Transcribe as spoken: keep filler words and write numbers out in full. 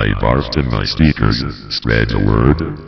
I barfed in my speakers, spread the word.